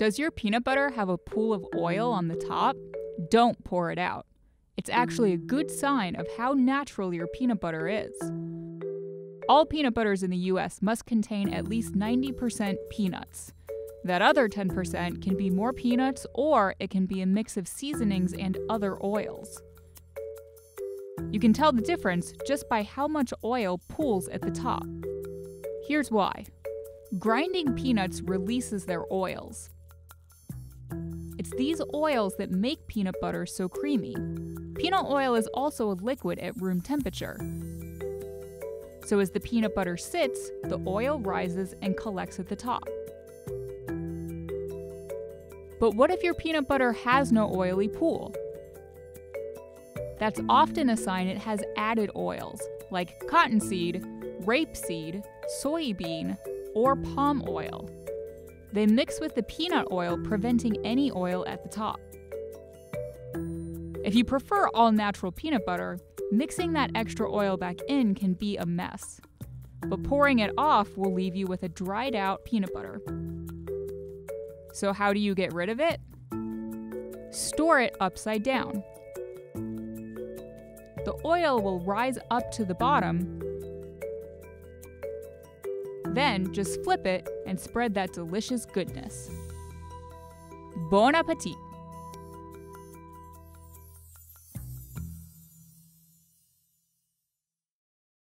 Does your peanut butter have a pool of oil on the top? Don't pour it out. It's actually a good sign of how natural your peanut butter is. All peanut butters in the US must contain at least 90% peanuts. That other 10% can be more peanuts, or it can be a mix of seasonings and other oils. You can tell the difference just by how much oil pools at the top. Here's why. Grinding peanuts releases their oils. It's these oils that make peanut butter so creamy. Peanut oil is also a liquid at room temperature. So as the peanut butter sits, the oil rises and collects at the top. But what if your peanut butter has no oily pool? That's often a sign it has added oils, like cottonseed, rapeseed, soybean, or palm oil. They mix with the peanut oil, preventing any oil at the top. If you prefer all-natural peanut butter, mixing that extra oil back in can be a mess. But pouring it off will leave you with a dried-out peanut butter. So how do you get rid of it? Store it upside down. The oil will rise up to the bottom, then just flip it and spread that delicious goodness. Bon appétit!